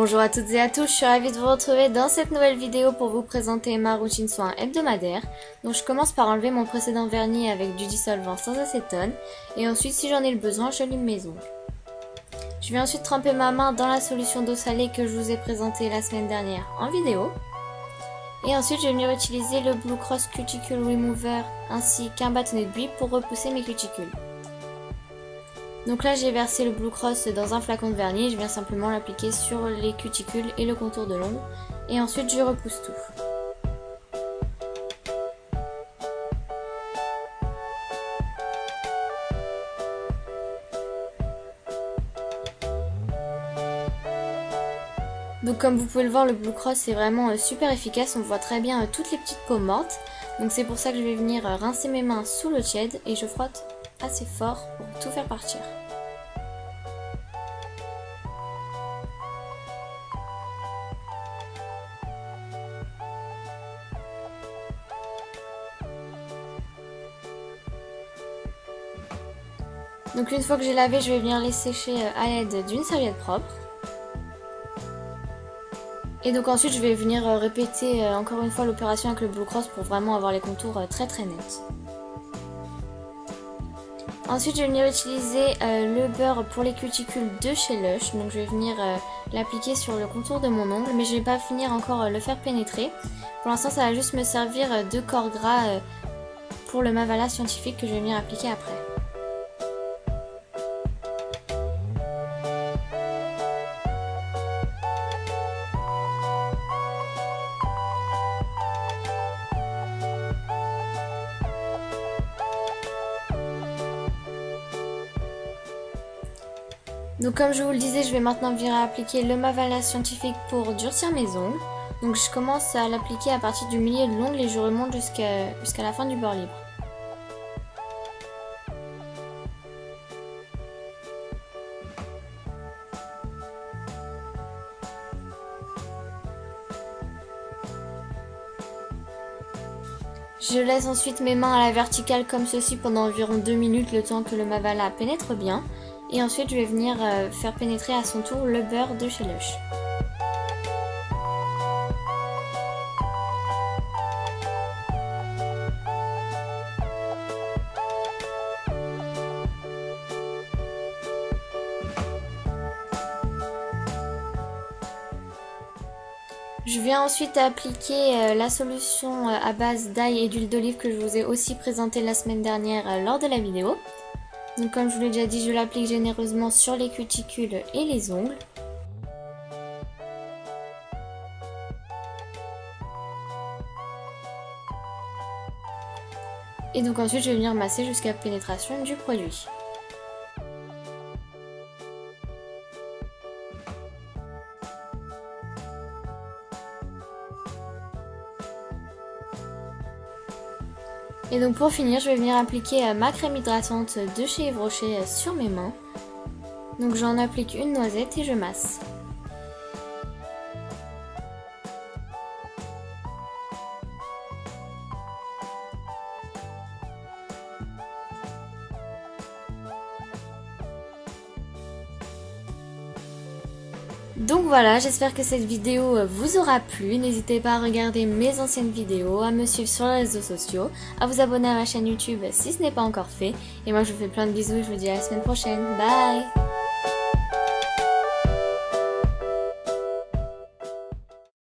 Bonjour à toutes et à tous, je suis ravie de vous retrouver dans cette nouvelle vidéo pour vous présenter ma routine soin hebdomadaire. Donc je commence par enlever mon précédent vernis avec du dissolvant sans acétone et ensuite si j'en ai le besoin, je lime mes ongles. Je vais ensuite tremper ma main dans la solution d'eau salée que je vous ai présentée la semaine dernière en vidéo. Et ensuite je vais venir utiliser le Blue Cross Cuticle Remover ainsi qu'un bâtonnet de buis pour repousser mes cuticules. Donc là j'ai versé le Blue Cross dans un flacon de vernis et je viens simplement l'appliquer sur les cuticules et le contour de l'ombre. Et ensuite je repousse tout. Donc comme vous pouvez le voir, le Blue Cross c'est vraiment super efficace, on voit très bien toutes les petites peaux mortes. Donc c'est pour ça que je vais venir rincer mes mains sous l'eau tiède et je frotte assez fort pour tout faire partir. Donc une fois que j'ai lavé, je vais venir les sécher à l'aide d'une serviette propre. Et donc ensuite je vais venir répéter encore une fois l'opération avec le Blue Cross pour vraiment avoir les contours très nets. Ensuite je vais venir utiliser le beurre pour les cuticules de chez Lush, donc je vais venir l'appliquer sur le contour de mon ongle, mais je ne vais pas finir encore le faire pénétrer. Pour l'instant ça va juste me servir de corps gras pour le Mavala scientifique que je vais venir appliquer après. Donc comme je vous le disais, je vais maintenant venir appliquer le Mavala scientifique pour durcir mes ongles. Donc je commence à l'appliquer à partir du milieu de l'ongle et je remonte jusqu'à la fin du bord libre. Je laisse ensuite mes mains à la verticale comme ceci pendant environ 2 minutes, le temps que le Mavala pénètre bien. Et ensuite je vais venir faire pénétrer à son tour le beurre de chez Lush. Je viens ensuite appliquer la solution à base d'ail et d'huile d'olive que je vous ai aussi présentée la semaine dernière lors de la vidéo. Donc comme je vous l'ai déjà dit, je l'applique généreusement sur les cuticules et les ongles. Et donc ensuite je vais venir masser jusqu'à la pénétration du produit. Et donc pour finir, je vais venir appliquer ma crème hydratante de chez Yves Rocher sur mes mains. Donc j'en applique une noisette et je masse. Donc voilà, j'espère que cette vidéo vous aura plu, n'hésitez pas à regarder mes anciennes vidéos, à me suivre sur les réseaux sociaux, à vous abonner à ma chaîne YouTube si ce n'est pas encore fait, et moi je vous fais plein de bisous et je vous dis à la semaine prochaine, bye!